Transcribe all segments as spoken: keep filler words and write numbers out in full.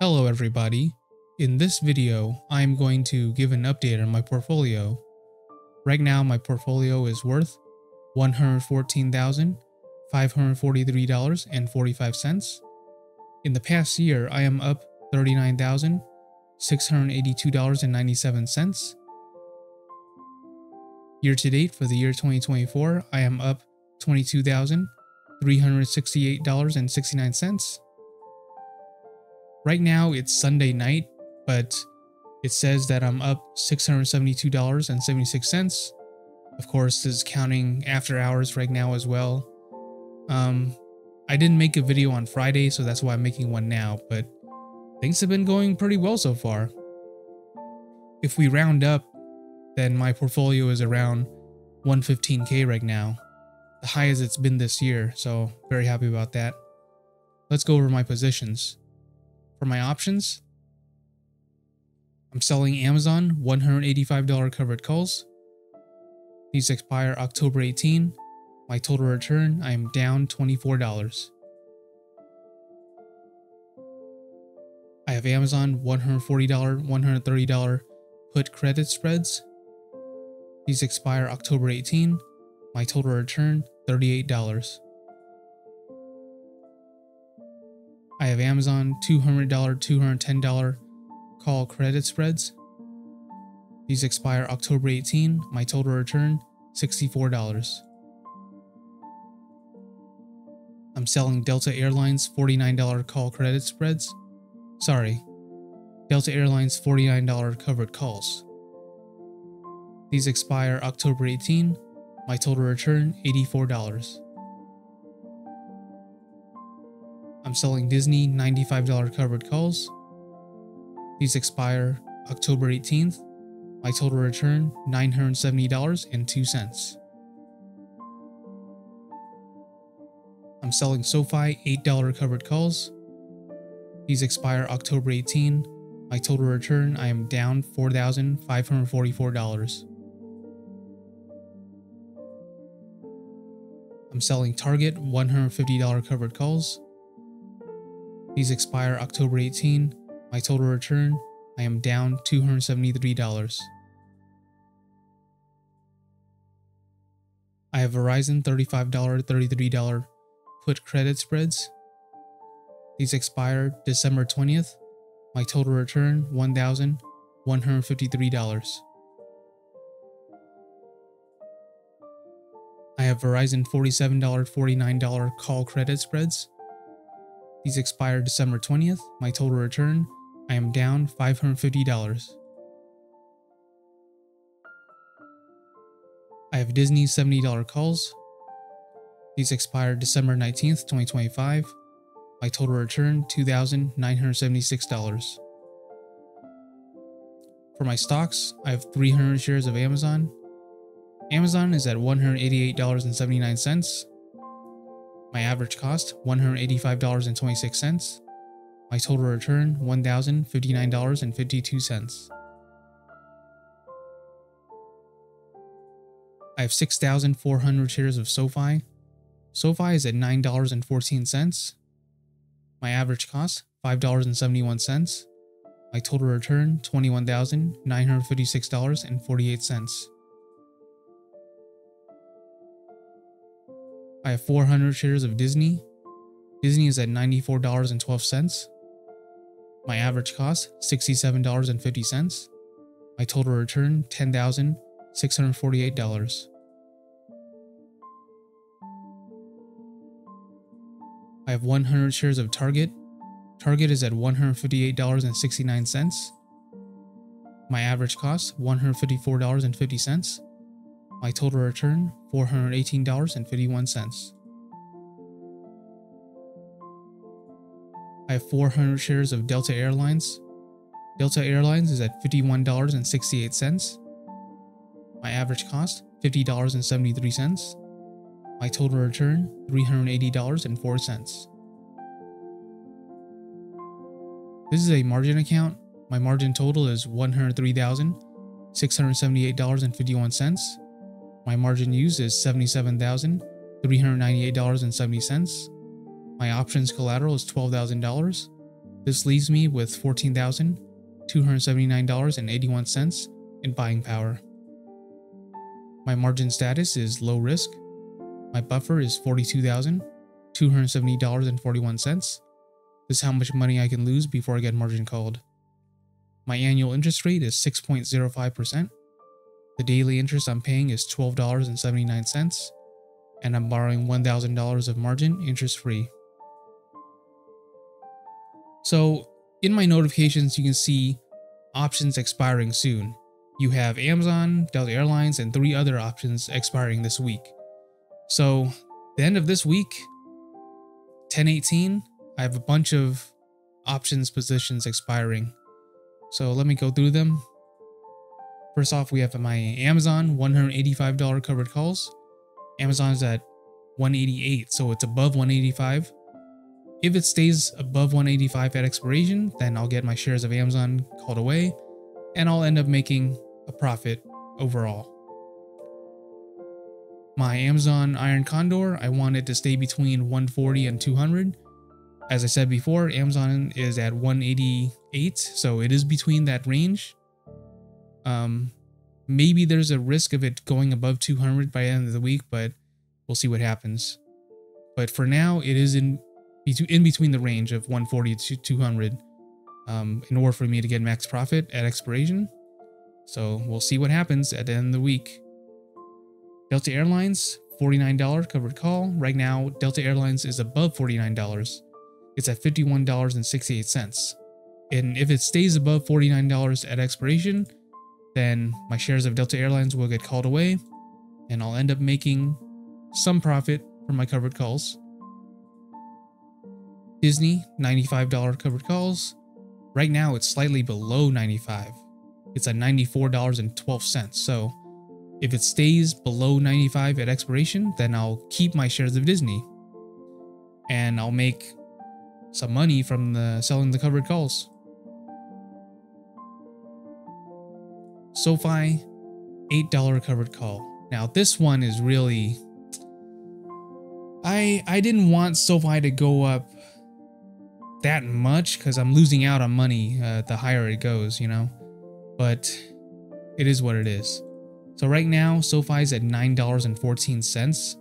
Hello everybody, in this video I am going to give an update on my portfolio. Right now my portfolio is worth one hundred fourteen thousand five hundred forty-three dollars and forty-five cents. In the past year I am up thirty-nine thousand six hundred eighty-two dollars and ninety-seven cents. Year to date for the year twenty twenty-four I am up twenty-two thousand three hundred sixty-eight dollars and sixty-nine cents. Right now it's Sunday night, but it says that I'm up six hundred seventy-two dollars and seventy-six cents. Of course, this is counting after hours right now as well. Um, I didn't make a video on Friday, so that's why I'm making one now, but things have been going pretty well so far. If we round up, then my portfolio is around one hundred fifteen K right now, the highest it's been this year, so very happy about that. Let's go over my positions. For my options, I'm selling Amazon one hundred eighty-five dollar covered calls. These expire October eighteenth. My total return, I am down twenty-four dollars. I have Amazon one hundred forty dollar, one hundred thirty dollar put credit spreads. These expire October eighteenth. My total return, thirty-eight dollars. I have Amazon two hundred dollar, two hundred ten dollar call credit spreads. These expire October eighteenth. My total return, sixty-four dollars. I'm selling Delta Airlines forty-nine dollar call credit spreads. Sorry, Delta Airlines forty-nine dollar covered calls. These expire October eighteenth. My total return, eighty-four dollars. I'm selling Disney ninety-five dollar covered calls. These expire October eighteenth. My total return, nine hundred seventy dollars and two cents. I'm selling SoFi eight dollar covered calls. These expire October eighteenth. My total return, I am down four thousand five hundred forty-four dollars. I'm selling Target one hundred fifty dollar covered calls. These expire October eighteenth. My total return, I am down two hundred seventy-three dollars. I have Verizon thirty-five dollar, thirty-three dollar put credit spreads. These expire December twentieth. My total return, one thousand one hundred fifty-three dollars. I have Verizon forty-seven dollar, forty-nine dollar call credit spreads. These expire December twentieth. My total return, I am down five hundred fifty dollars. I have Disney seventy dollar calls. These expire December nineteenth, twenty twenty-five. My total return, two thousand nine hundred seventy-six dollars. For my stocks, I have three hundred shares of Amazon. Amazon is at one hundred eighty-eight dollars and seventy-nine cents. My average cost, one hundred eighty-five dollars and twenty-six cents. My total return, one thousand fifty-nine dollars and fifty-two cents. I have six thousand four hundred shares of SoFi. SoFi is at nine dollars and fourteen cents. My average cost, five dollars and seventy-one cents. My total return, twenty-one thousand nine hundred fifty-six dollars and forty-eight cents. I have four hundred shares of Disney. Disney is at ninety-four dollars and twelve cents. My average cost, sixty-seven dollars and fifty cents. My total return, ten thousand six hundred forty-eight dollars. I have one hundred shares of Target. Target is at one hundred fifty-eight dollars and sixty-nine cents. My average cost, one hundred fifty-four dollars and fifty cents. My total return, four hundred eighteen dollars and fifty-one cents. I have four hundred shares of Delta Airlines. Delta Airlines is at fifty-one dollars and sixty-eight cents. My average cost, fifty dollars and seventy-three cents. My total return, three hundred eighty dollars and four cents. This is a margin account. My margin total is one hundred three thousand six hundred seventy-eight dollars and fifty-one cents. My margin used is seventy-seven thousand three hundred ninety-eight dollars and seventy cents. My options collateral is twelve thousand dollars. This leaves me with fourteen thousand two hundred seventy-nine dollars and eighty-one cents in buying power. My margin status is low risk. My buffer is forty-two thousand two hundred seventy dollars and forty-one cents. This is how much money I can lose before I get margin called. My annual interest rate is six point zero five percent. The daily interest I'm paying is twelve dollars and seventy-nine cents, and I'm borrowing one thousand dollars of margin interest-free. So in my notifications, you can see options expiring soon. You have Amazon, Delta Airlines, and three other options expiring this week. So the end of this week, ten eighteen, I have a bunch of options positions expiring. So let me go through them. First off, we have my Amazon one hundred eighty-five dollar covered calls. Amazon is at one eighty-eight, so it's above one eighty-five. If it stays above one eighty-five at expiration, then I'll get my shares of Amazon called away, and I'll end up making a profit overall. My Amazon Iron Condor, I want it to stay between one forty and two hundred. As I said before, Amazon is at one eighty-eight, so it is between that range. Um, maybe there's a risk of it going above two hundred by the end of the week, but we'll see what happens. But for now, it is in, in between the range of one forty to two hundred um, in order for me to get max profit at expiration. So we'll see what happens at the end of the week. Delta Airlines, forty-nine dollar covered call. Right now, Delta Airlines is above forty-nine dollars. It's at fifty-one dollars and sixty-eight cents. And if it stays above forty-nine dollars at expiration, then my shares of Delta Airlines will get called away, and I'll end up making some profit from my covered calls. Disney, ninety-five dollar covered calls. Right now, it's slightly below ninety-five. It's at ninety-four dollars and twelve cents. So if it stays below ninety-five at expiration, then I'll keep my shares of Disney, and I'll make some money from the selling the covered calls. SoFi, eight dollar covered call. Now this one is really, I I didn't want SoFi to go up that much because I'm losing out on money uh, the higher it goes, you know, but it is what it is. So right now, SoFi is at nine dollars and fourteen cents.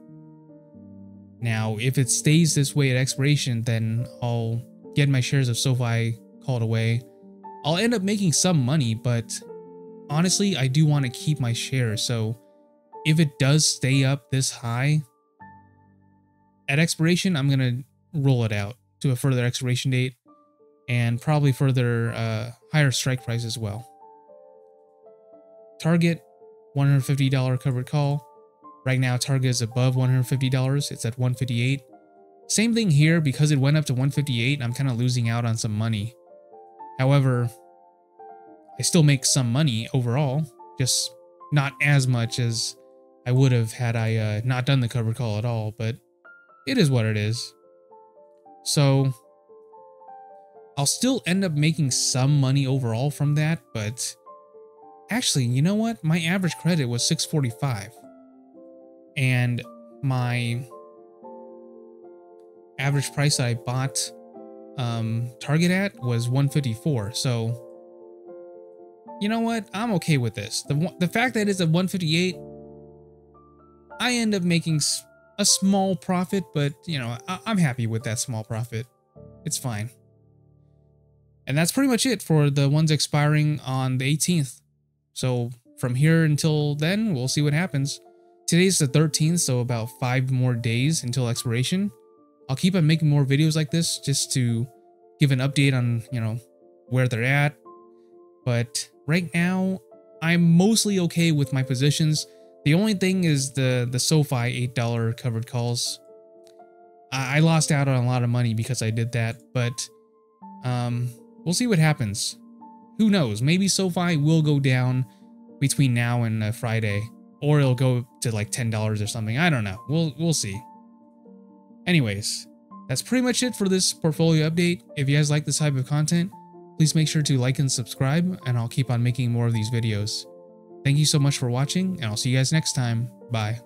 Now, if it stays this way at expiration, then I'll get my shares of SoFi called away. I'll end up making some money, but honestly, I do want to keep my shares. So if it does stay up this high at expiration, I'm going to roll it out to a further expiration date and probably further uh, higher strike price as well. Target, one hundred fifty dollar covered call. Right now, Target is above one hundred fifty dollars. It's at one fifty-eight. Same thing here, because it went up to one fifty-eight, I'm kind of losing out on some money. However, I still make some money overall, just not as much as I would have had I uh, not done the covered call at all, but it is what it is. So I'll still end up making some money overall from that, but actually, you know what? My average credit was six forty-five. And my average price I bought um, Target at was one fifty-four. So you know what? I'm okay with this. The, the fact that it's at one fifty-eight, I end up making a small profit, but you know, I, I'm happy with that small profit. It's fine. And that's pretty much it for the ones expiring on the eighteenth. So from here until then, we'll see what happens. Today's the thirteenth, so about five more days until expiration. I'll keep on making more videos like this just to give an update on, you know, where they're at. But right now, I'm mostly okay with my positions. The only thing is the, the SoFi eight dollar covered calls. I, I lost out on a lot of money because I did that, but um, we'll see what happens. Who knows? Maybe SoFi will go down between now and uh, Friday. Or it'll go to like ten dollars or something. I don't know. We'll we'll see. Anyways, that's pretty much it for this portfolio update. If you guys like this type of content, please make sure to like and subscribe, and I'll keep on making more of these videos. Thank you so much for watching, and I'll see you guys next time. Bye.